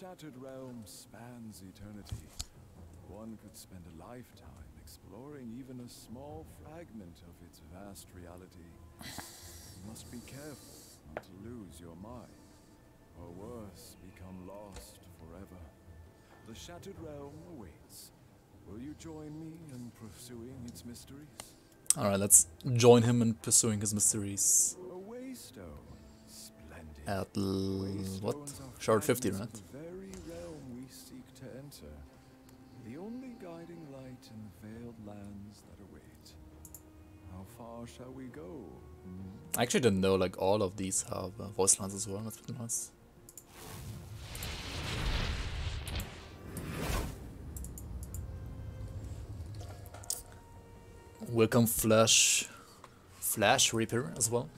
Shattered Realm spans eternity. One could spend a lifetime exploring even a small fragment of its vast reality. You must be careful not to lose your mind, or worse, become lost forever. The Shattered Realm awaits. Will you join me in pursuing its mysteries? Alright, let's join him in pursuing his mysteries. A Waystone. Splendid. At what? Shard 50, right? The very realm we seek to enter. The only guiding light in the veiled lands that await. How far shall we go? I actually didn't know like all of these have voice lines as well. That's pretty nice. Welcome Flash Reaper as well.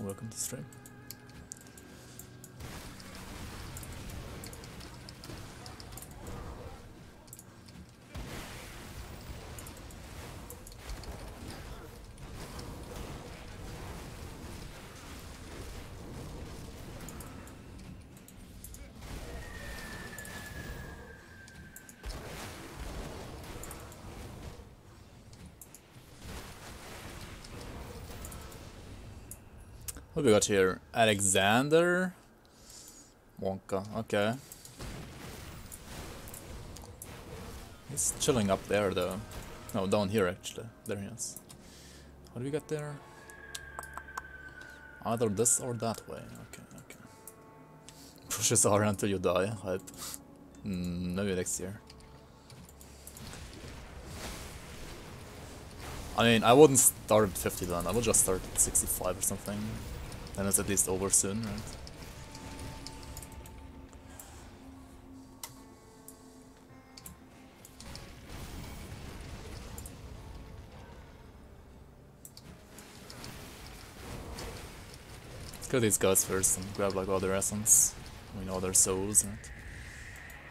Welcome to the stream. What do we got here? Alexander? Wonka, okay. He's chilling up there though. No, down here actually. There he is. What do we got there? Either this or that way. Okay, okay. Pushes R until you die. Hype. Maybe next year. I mean, I wouldn't start at 50 then, I would just start at 65 or something. Then it's at least over soon, right? Let's kill these guys first and grab like all their essence. We know their souls, right?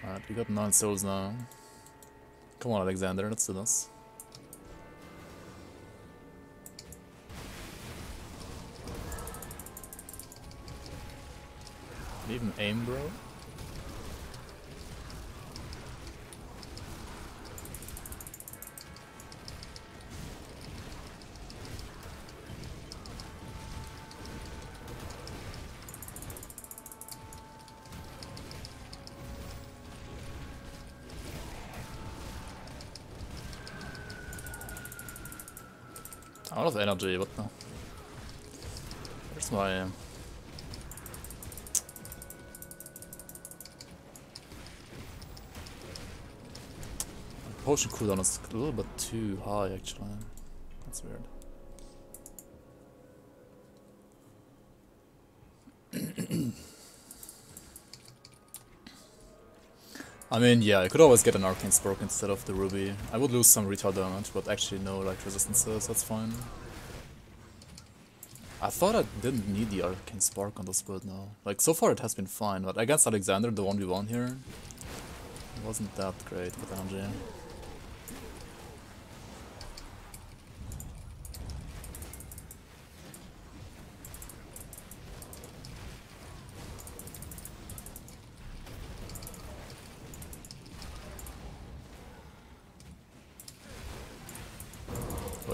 Alright, we got 9 souls now. Come on, Alexander, let's do this. Even aim, bro. A lot of energy, but no. Where's my Potion cooldown is a little bit too high actually. That's weird. I mean, yeah, I could always get an arcane spark instead of the ruby. I would lose some retard damage, but actually no like resistances, that's fine. I thought I didn't need the arcane spark on this build now. Like so far it has been fine, but against Alexander, the 1v1 here, it wasn't that great with energy.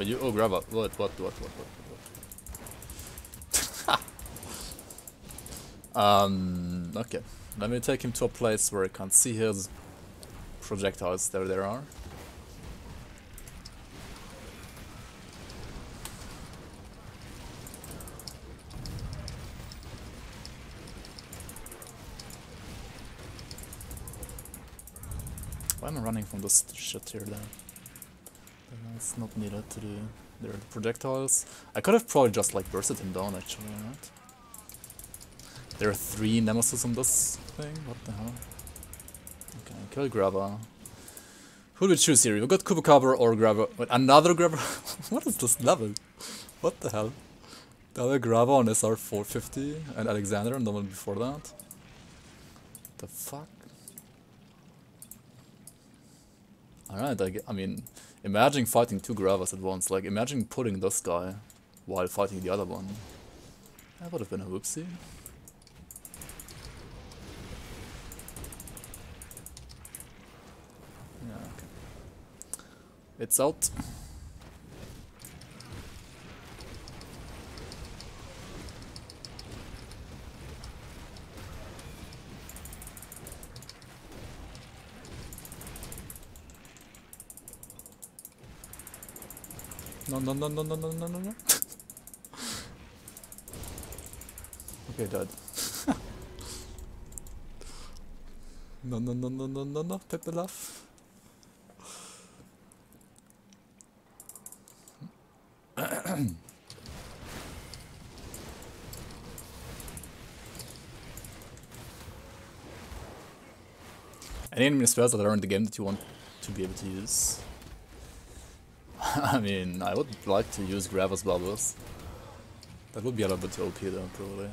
You, oh, Grava, what? Okay, let me take him to a place where I can't see his projectiles. There are. Why am I running from this shit here then? It's not needed to do. There are the projectiles. I could have probably just like bursted him down actually, right? There are 3 nemesis on this thing, what the hell? Okay, kill Grava. Who do we choose here? We've got Kubacabra or Grava. Wait, another Grava? What is this level? What the hell? The other Grava on SR-450 and Alexander and the one before that. What the fuck? Alright, I mean, imagine fighting 2 Gravas at once, like imagine putting this guy while fighting the other one. That would have been a whoopsie. It's out. No. Okay, dead. No, take the laugh. Any enemy spells that are in the game that you want to be able to use? I mean, I would like to use Gravis Bubbles. That would be a little bit OP though, probably.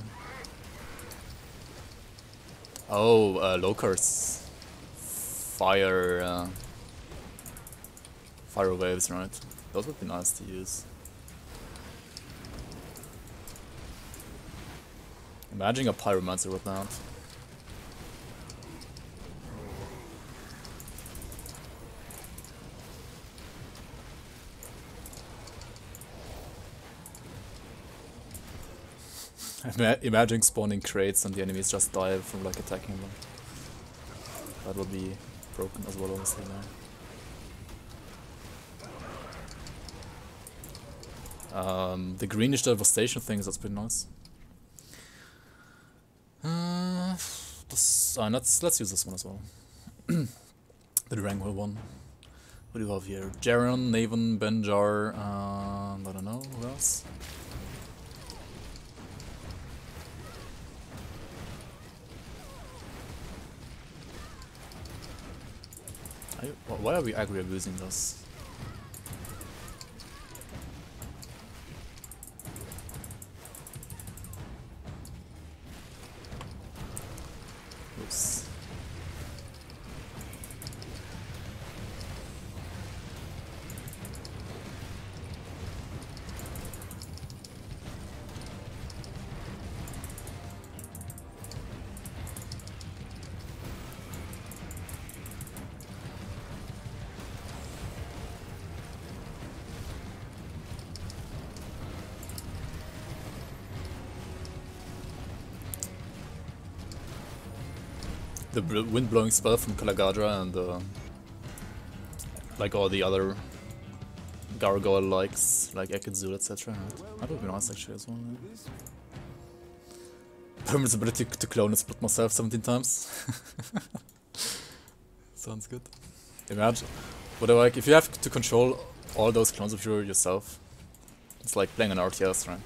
Oh, Locar's Fire... Fire Waves, right? Those would be nice to use. Imagine a Pyromancer with that. Imagine spawning crates and the enemies just die from like attacking them. That will be broken as well, honestly. The greenish devastation things, that's pretty nice. Let's use this one as well. The Rangwell one. What do you have here? Jaron, Naven, Benjar, I don't know, who else? Why are we aggro-abusing this? Oops. The wind-blowing spell from Kalagadra and like all the other Gargoyle likes, like Ekedzul, etc. That would be nice actually as well. Permanent's ability to clone and split myself 17 times. Sounds good. Imagine. But like, if you have to control all those clones of yourself, it's like playing an RTS, right?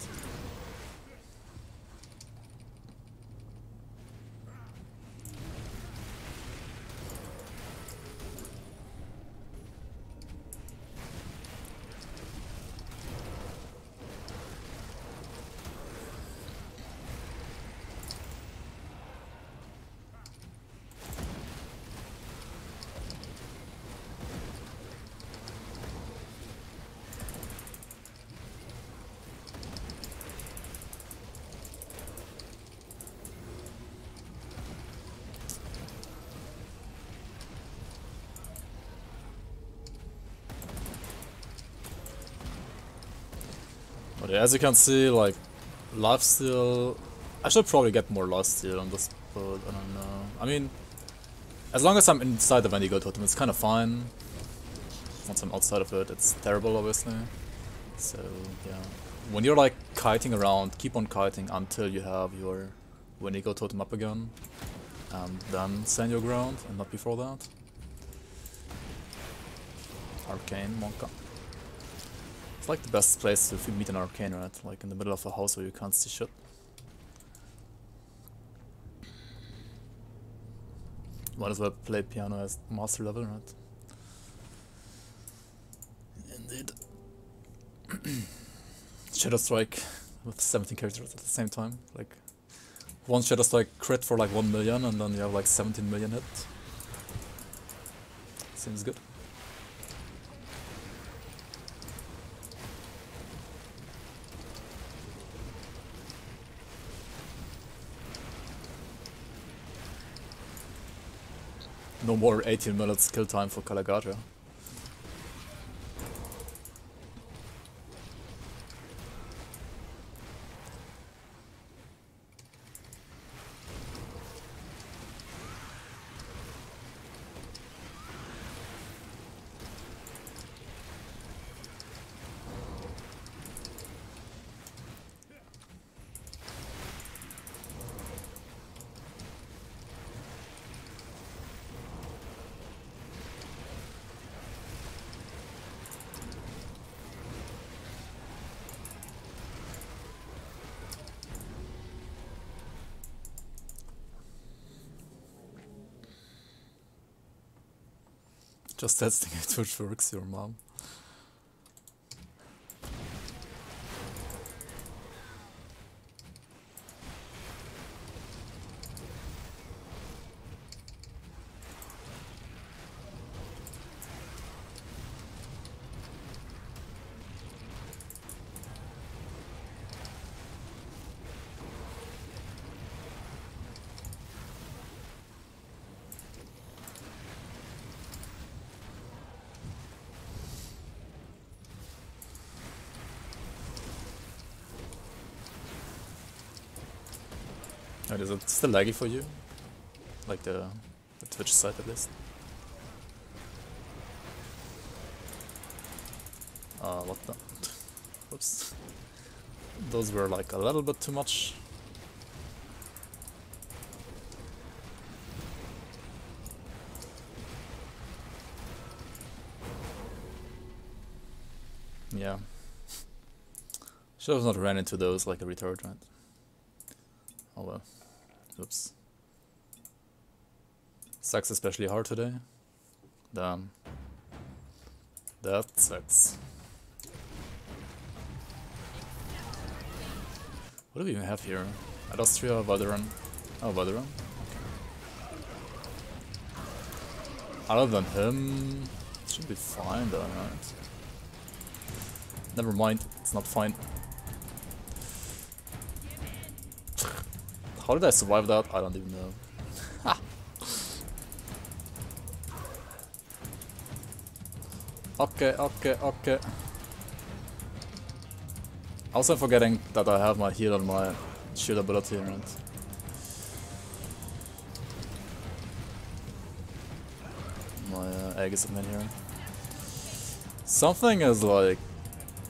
As you can see, like, lifesteal. I should probably get more lifesteal on this, but I don't know. I mean, as long as I'm inside the Wendigo totem, it's kind of fine. Once I'm outside of it, it's terrible, obviously. So, yeah. When you're, like, kiting around, keep on kiting until you have your Wendigo totem up again. And then stand your ground, and not before that. Arcane Monka. It's like the best place to meet an arcane, right? Like in the middle of a house where you can't see shit. Might as well play piano as master level, right? Indeed. Shadow Strike with 17 characters at the same time. Like, one Shadow Strike crit for like 1 million and then you have like 17 million hit. Seems good. No more 18 minutes kill time for Kalagadra. Just testing it, which works, your mom. Is it still laggy for you? Like the Twitch side at least? What the? Oops. Those were like a little bit too much. Yeah. Should have not ran into those like a retard, right? Oh well. Oops. Sucks especially hard today. Damn. That sucks. What do we even have here? Alastria, Vodaran. Oh, Vodaran. Okay. Other than him, it should be fine though, right? Never mind, it's not fine. How did I survive that? I don't even know. Ha! Okay. Also forgetting that I have my heal and my shield ability, right? My Aegis of Man here. Something is like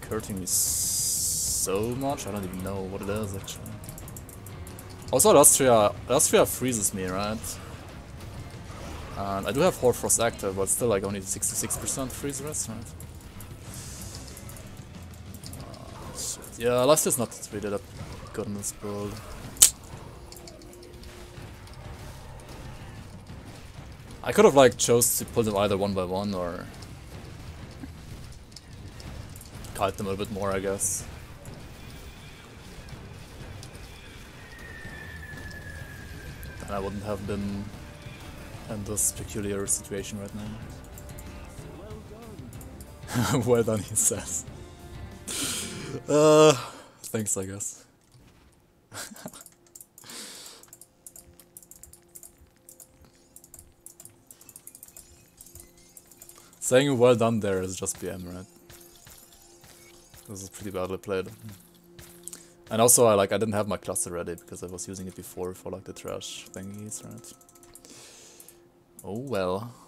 hurting me so much, I don't even know what it is actually. Also, Alastria freezes me, right? And I do have Horde Frost active, but still, like, only 66% freeze rest, right? Shit. Yeah, Alastria's not really that good in this build. I could have, like, chose to pull them either one by one or kite them a little bit more, I guess. I wouldn't have been in this peculiar situation right now. Well done, he says. Thanks, I guess. Saying well done there is just BM, right? This is pretty badly played. And also, I didn't have my cluster ready because I was using it before for like the trash thingies, right? Oh well.